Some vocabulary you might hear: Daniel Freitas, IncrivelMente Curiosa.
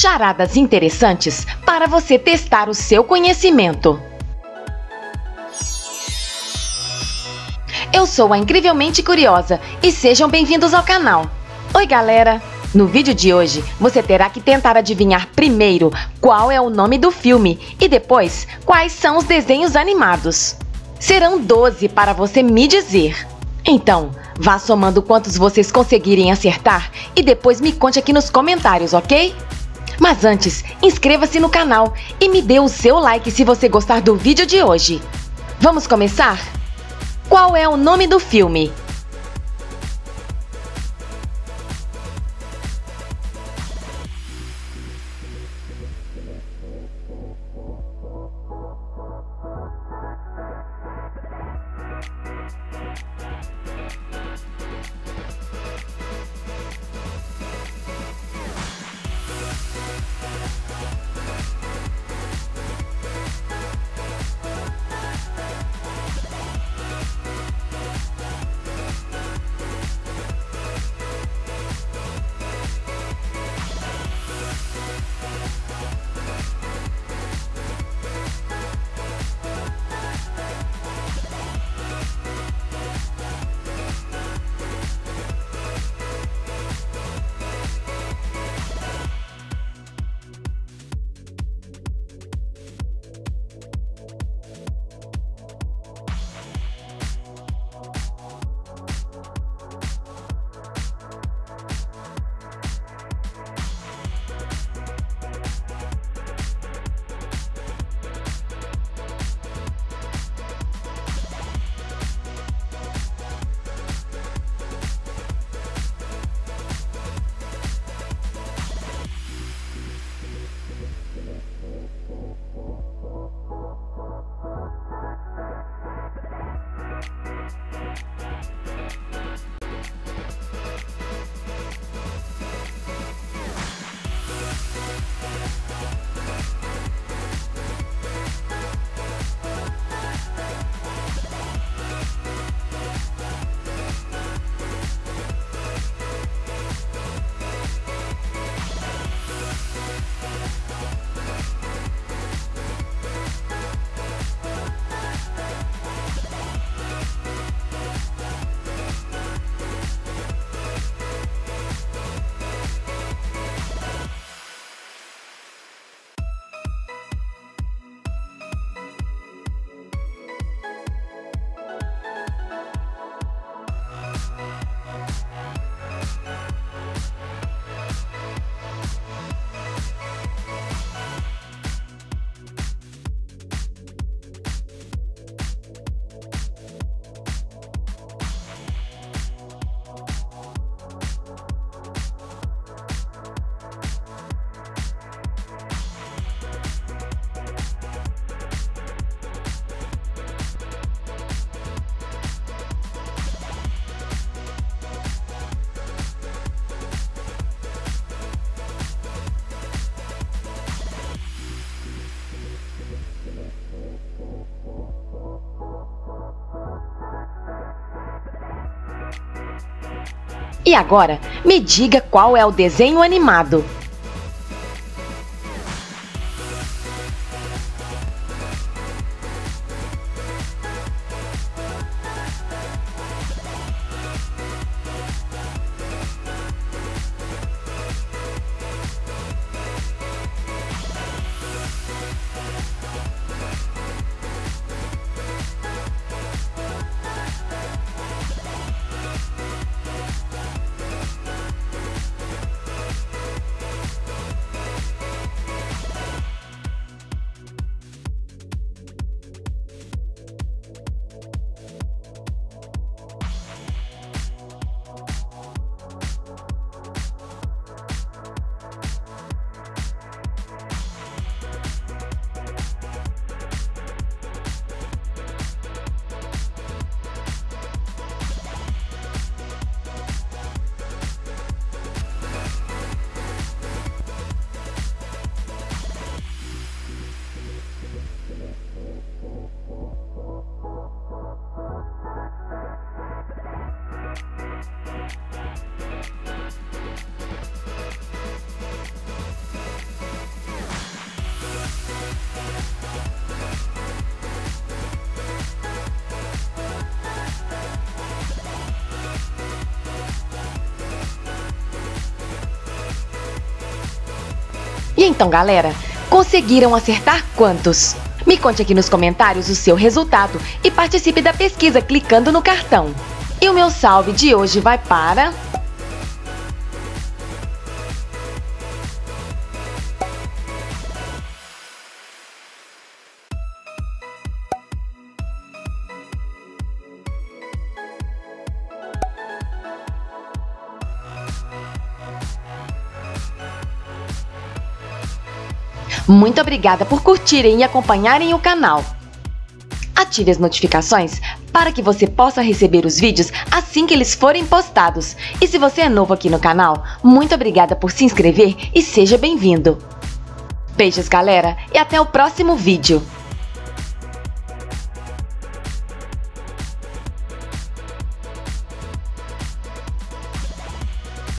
Charadas interessantes para você testar o seu conhecimento. Eu sou a Incrivelmente Curiosa e sejam bem-vindos ao canal. Oi, galera! No vídeo de hoje, você terá que tentar adivinhar primeiro qual é o nome do filme e depois quais são os desenhos animados. Serão 12 para você me dizer. Então, vá somando quantos vocês conseguirem acertar e depois me conte aqui nos comentários, ok? Mas antes, inscreva-se no canal e me dê o seu like se você gostar do vídeo de hoje. Vamos começar? Qual é o nome do filme? E agora, me diga qual é o desenho animado. E então, galera, conseguiram acertar quantos? Me conte aqui nos comentários o seu resultado e participe da pesquisa clicando no cartão. E o meu salve de hoje vai para... Muito obrigada por curtirem e acompanharem o canal. Ative as notificações para que você possa receber os vídeos assim que eles forem postados. E se você é novo aqui no canal, muito obrigada por se inscrever e seja bem-vindo. Beijos, galera, e até o próximo vídeo.